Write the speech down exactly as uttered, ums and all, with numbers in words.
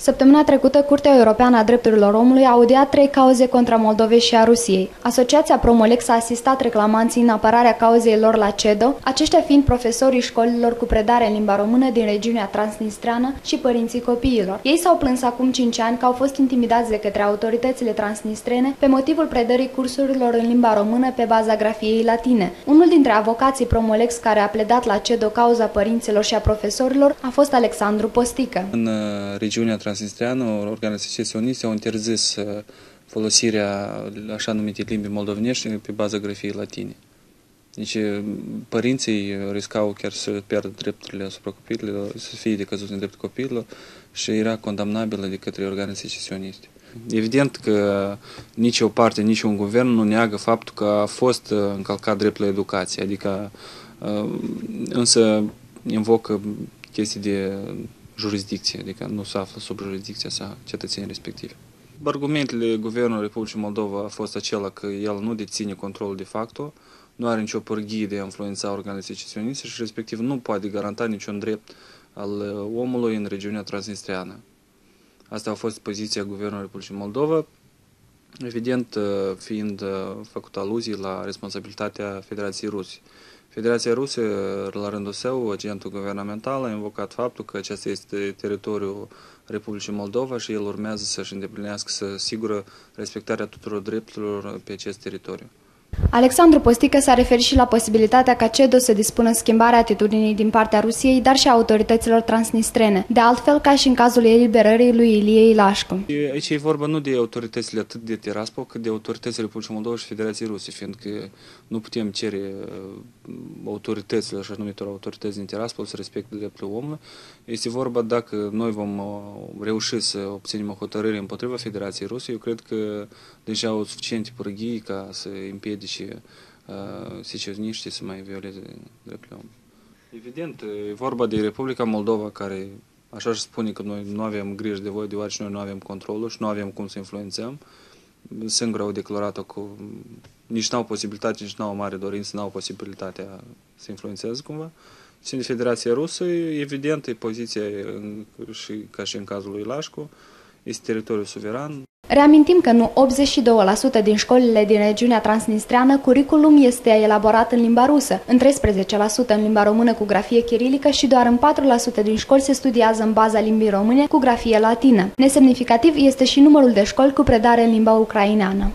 Săptămâna trecută, Curtea Europeană a Drepturilor Omului a audiat trei cauze contra Moldovei și a Rusiei. Asociația Promolex a asistat reclamanții în apărarea cauzei lor la CEDO, aceștia fiind profesorii școlilor cu predare în limba română din regiunea transnistreană și părinții copiilor. Ei s-au plâns acum cinci ani că au fost intimidați de către autoritățile transnistrene pe motivul predării cursurilor în limba română pe baza grafiei latine. Unul dintre avocații Promolex care a pledat la CEDO cauza părinților și a profesorilor a fost Alexandru Postică. În regiunea transnistreană, organele secesioniste au interzis folosirea așa numitei limbii moldovenești pe bază grafiei latine. Deci părinții riscau chiar să pierdă drepturile asupra copiilor, să fie decăzuți în dreptul copiilor și era condamnabilă de către organele secesioniste. Evident că nici o parte, nici un guvern nu neagă faptul că a fost încălcat dreptul la educație, adică însă invocă chestii de jurisdicție, adică nu se află sub jurisdicția sa cetățenii respectivi. Argumentele Guvernului Republicii Moldova a fost acela că el nu deține controlul de facto, nu are nicio pârghie de a influența organele secesioniste și respectiv nu poate garanta niciun drept al omului în regiunea transnistreană. Asta a fost poziția Guvernului Republicii Moldova, evident fiind făcut aluzii la responsabilitatea Federației Rusă. Federația Rusă, la rândul său, agentul guvernamental, a invocat faptul că acesta este teritoriul Republicii Moldova și el urmează să-și îndeplinească, să asigure respectarea tuturor drepturilor pe acest teritoriu. Alexandru Postică s-a referit și la posibilitatea ca CEDO să dispună schimbarea atitudinii din partea Rusiei, dar și a autorităților transnistrene, de altfel ca și în cazul eliberării lui Ilie Ilașcu. Aici e vorba nu de autoritățile atât de Tiraspol, cât de autoritățile Republicii Moldova și Federației Ruse, fiindcă nu putem cere autoritățile, așa numitor autorități din Tiraspol, să respecte dreptul omului. Este vorba dacă noi vom reuși să obținem o hotărâre împotriva Federației Ruse, eu cred că deja au suficiente pârghii ca să împiedice și uh, secesioniștii să mai violeze dreptul omului. Evident, e vorba de Republica Moldova, care așa își spune că noi nu avem grijă de voi, deoarece noi nu avem controlul și nu avem cum să influențăm. Singura au declarat-o că nici n-au posibilitate, nici n-au mare dorință, n-au posibilitatea să influențeze cumva. Și în Federația Rusă, evident, e poziția, și, ca și în cazul lui Ilașcu, este teritoriul suveran. Reamintim că nu optzeci și două la sută din școlile din regiunea transnistreană curriculum este elaborat în limba rusă, în treisprezece la sută în limba română cu grafie chirilică și doar în patru la sută din școli se studiază în baza limbii române cu grafie latină. Nesemnificativ este și numărul de școli cu predare în limba ucraineană.